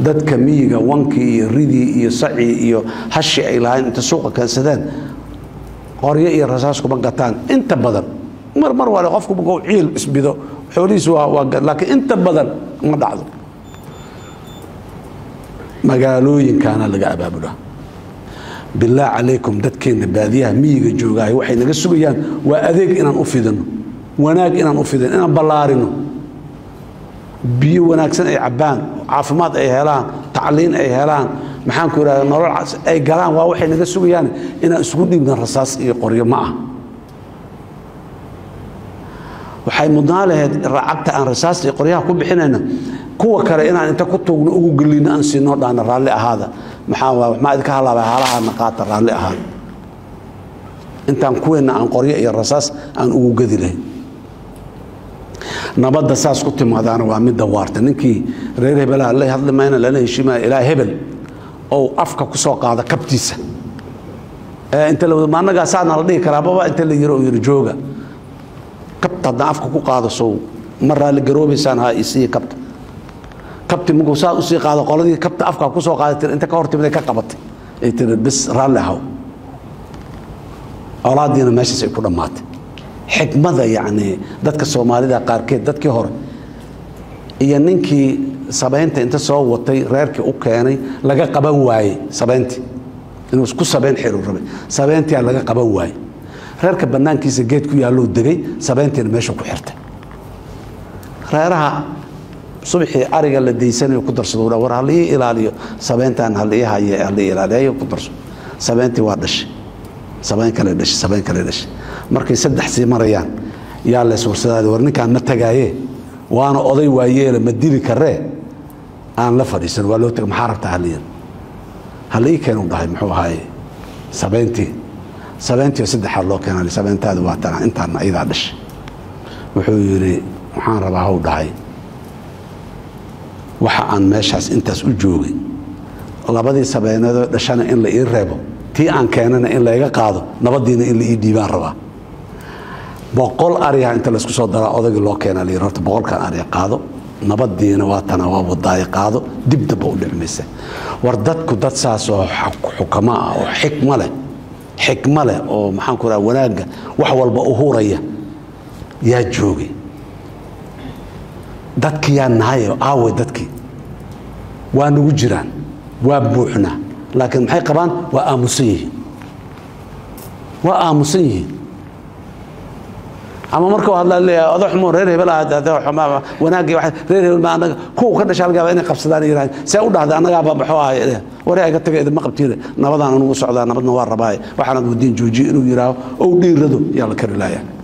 دتك ميجا وانكي ردي يسعي يو هشي إلها أنت سوق كان سدان قرية الرصاصكم بنقطان أنت بدل مر ولا قفكم بقول عيل اسبيده حوليس وقد لكن أنت بدل ما دعوا ما قالوا إن كان لقى بابله بالله عليكم دتكين بادية ميجا جوجاي وحين السوقيان وأذيك إن أفيدن وناك إن أفيدن إن بلارنه بيو وناكسن أي عبان عافمات أي هلان تعلين أي هلان محان كورا نرى أي قلان واوحي نقصوا يعني إنا أسكودي من الرصاص قرية معه وحي مضالة رعبت عن رصاص قرية كل بحيننا كوا كرينا أنت كنت نقول لنا أنسي نرد عن الرالي هذا محان ما أذكى هلا بهلا نقاط الرالي هذا أنت نكون عن قرية الرصاص عن أوجد له نبض ساس كنت مادان وعمد دوارت نكى ريره بلا الله هذا ما أنا لنا يشيما إلى هبل أو أفكك ساق هذا كبتيسة أنت لو ما نجا سان على كرابة أنت اللي يروي الجوجا كبت هذا أفكك هذا سو مرة اللي جروبي سان هاي يصير كبت مقصا يصير هذا قالدي كبت أفكك ساق هذا أنت كورت بدك كبت أنت بس رالله هو أولادنا ماشي سيكون مات حكمة يعني دتك الصومالي ده قاركيت دتك هور يعني إنك سبعينتي أنت صوّتي رارك أوكي يعني لقى قبّن واي سبعينتي إنه كل سبعين حلو ربي سبعينتي على لقى قبّن واي رارك بنان كيس جيت كوي على الدبي سبعينتي الماشي كحرته رارها صبحي عرق اللي ديساني وقدر صدوره ورا ليه إلى ليه سبعينتي عن هاليه هاي عليه إلى ليه وقدر صدوره سبعينتي واردش سبعين كلا دش سبعين كلا دش مركي سدح سي مريان يا الله سور سداد ورنك أنا تجاهي وأنا أضي وياه لما تدير كره أنا لفري سن ولا تك محارب تعليل هلأ كانوا ضحي محو هاي سبعينتي وسدح الله كان لي سبعين تاد واتنا أنت أنا إذا دش وحيري محارب هاو ضحي وحق أن ماشحس أنت سؤال جوجي الله بدي سبعين هذا دشان إن لي رابو تي أن كاننا إلا يقاضو نبدينا إلا يديبان ربا بقول أريها أنت لسكو صدرا أذق الله كان اللي رفت بقول كان أريها قاضو نبدينا واتنا وابضاي قاضو دبت بقول المسه وردتك دت ساسو حكماء حكمة له أو محن كرا وناقة وحول بأهورية يا جوجي دتك يا نهاية عود دتك ونوجران وابوحنا لكن محي قبان وآمسيه أما مركو هذا اللي أضع حمور ريره بلا هذا حمام وناقي واحد ريره الماء كو كده شال قابيني قبصداني يراهن سأقول هذا أنا قابا بحواي إليه وريعي قد تقعد ما قبتيره نبضان ونوصع ذا نبضنا وار رباي وحنا قدين جوجي إنو يراهو أو دين ردو يلا كرلايا